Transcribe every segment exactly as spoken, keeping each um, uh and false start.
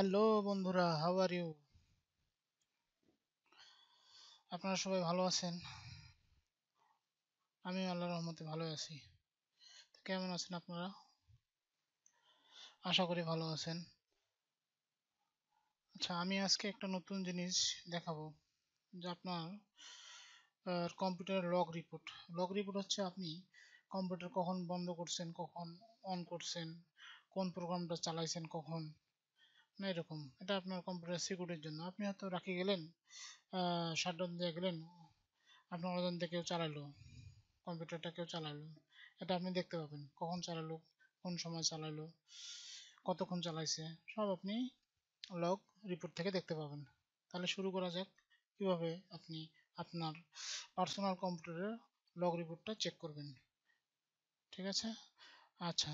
Hello বন্ধুরা, how are you? আপনারা সবাই ভালো আছেন? আমি আল্লাহর রহমতে ভালো আছি। তো কেমন আছেন আপনারা? আশা করি ভালো আছেন। আচ্ছা, আমি আজকে একটা নতুন জিনিস দেখাবো, যা আপনার computer log report. Log report হচ্ছে আপনি কম্পিউটার কখন বন্ধ করছেন, কখন অন করছেন, কোন প্রোগ্রামটা চালাইছেন, কখন না, এরকম। এটা আপনার কম্পিউটার সিকিউরিটির জন্য। আপনি হয়তো রাখি গেলেন, শাটডাউন দিয়ে গেলেন, আপনার অজান্তে কেউ চালালো, কম্পিউটারটা কেউ চালালো, এটা আপনি দেখতে পাবেন কখন চালালো, কোন সময় চালালো, কতক্ষণ চালাইছে, সব আপনি লগ রিপোর্ট থেকে দেখতে পাবেন। তাহলে শুরু করা যাক কীভাবে আপনি আপনার পার্সোনাল কম্পিউটারের লগ রিপোর্টটা চেক করবেন। ঠিক আছে? আচ্ছা,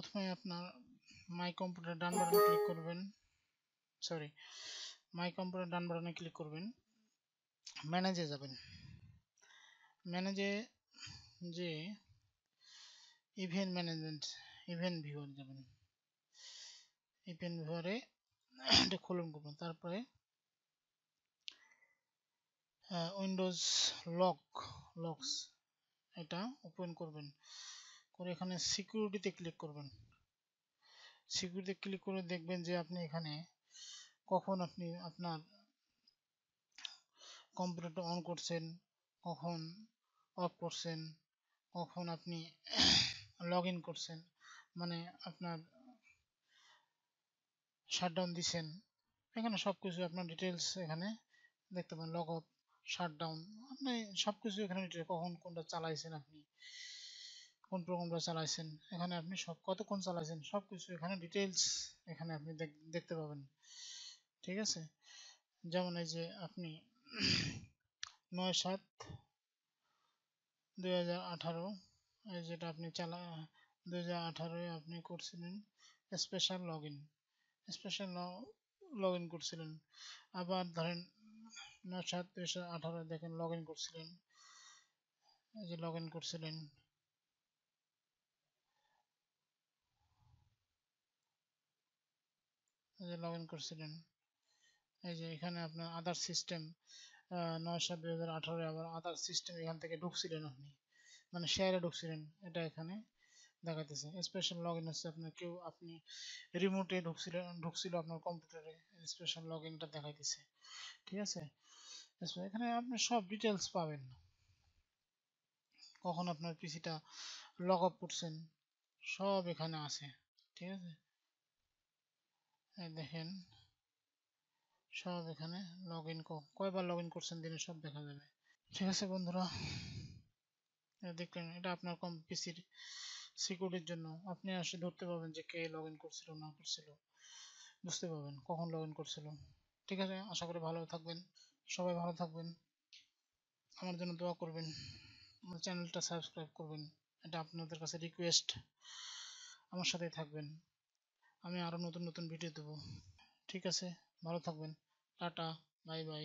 প্রথমে আপনার মাই কম্পিউটার ডান বাটনে ক্লিক করবেন। সরি মাই কম্পিউটার ডান বাটনে ক্লিক করবেন, ম্যানেজে যাবেন। ম্যানেজে যে ইভেন্ট ম্যানেজমেন্ট ইভেন্ট ভিউয়ার যাবেন, ইভেন্ট ভিউয়ারে এটা খুলুন করবেন। তারপরে উইন্ডোজ লক লকস এটা ওপেন করবেন, করে এখানে সিকিউরিটিতে ক্লিক করবেন। সিকিউরিটিতে ক্লিক করে দেখবেন যে আপনি এখানে কখন আপনি আপনার কম্পিউটারটা অন করছেন, কখন অফ করছেন, কখন আপনি লগ ইন করছেন, মানে আপনার শাটডাউন দিচ্ছেন, এখানে সব কিছু আপনার ডিটেলস এখানে দেখতে পাবেন। লগ অফ, শাটডাউন, আপনি সব কিছু এখানে কখন কোনটা চালাইছেন, আপনি কোন প্রোগ্রামটা চালাইছেন, এখানে আপনি সব কতক্ষণ চালাইছেন, সব কিছু এখানে ডিটেলস এখানে আপনি দেখতে পাবেন। ঠিক আছে? যেমন এই যে আপনি নয় সাত দুই হাজার আঠারো যেটা আপনি চালা দুই হাজার আঠারোয় আপনি করছিলেন special log in, special log in করছিলেন। আবার ধরেন নয় সাত দুই হাজার আঠারো দেখেন লগ ইন করছিলেন, এই যে লগ ইন করছিলেন। এই যে লগ ইন করছিলেন, এই যে এখানে আপনার আদার সিস্টেম নয় সাত দুই হাজার আঠারো আবার আদার সিস্টেম এখান থেকে ঢুকছিলেন, আপনি মানে শেয়ারে ঢুকছিলেন, এটা এখানে দেখাতেছে। স্পেশাল লগ ইন হচ্ছে আপনার কেউ আপনি রিমোটে ঢুকছিলেন, ঢুকছিল আপনার কম্পিউটারে, স্পেশাল লগ ইনটা দেখাইতেছে। ঠিক আছে? এখানে আপনি সব ডিটেলস পাবেন, কখন আপনার পিসিটা লগ আপ করছেন, সব এখানে আছে। ঠিক আছে? দেখেন সব এখানে লগ ইন, কয়বার লগ ইন করছেন দিনে, সব দেখা যাবে। ঠিক আছে বন্ধুরা, দেখলেন এটা আপনার কম পিসির সিকিউরিটির জন্য। আপনি আসে ধরতে পারবেন যে কে লগ ইন করছিল না করছিল, বুঝতে পারবেন কখন লগ ইন করছিল। ঠিক আছে? আশা করি ভালো থাকবেন, সবাই ভালো থাকবেন, আমার জন্য দোয়া করবেন, আমার চ্যানেলটা সাবস্ক্রাইব করবেন, এটা আপনাদের কাছে রিকোয়েস্ট। আমার সাথেই থাকবেন, আমি আরও নতুন নতুন ভিডিও দেবো। ঠিক আছে? ভালো থাকবেন, টাটা, বাই বাই।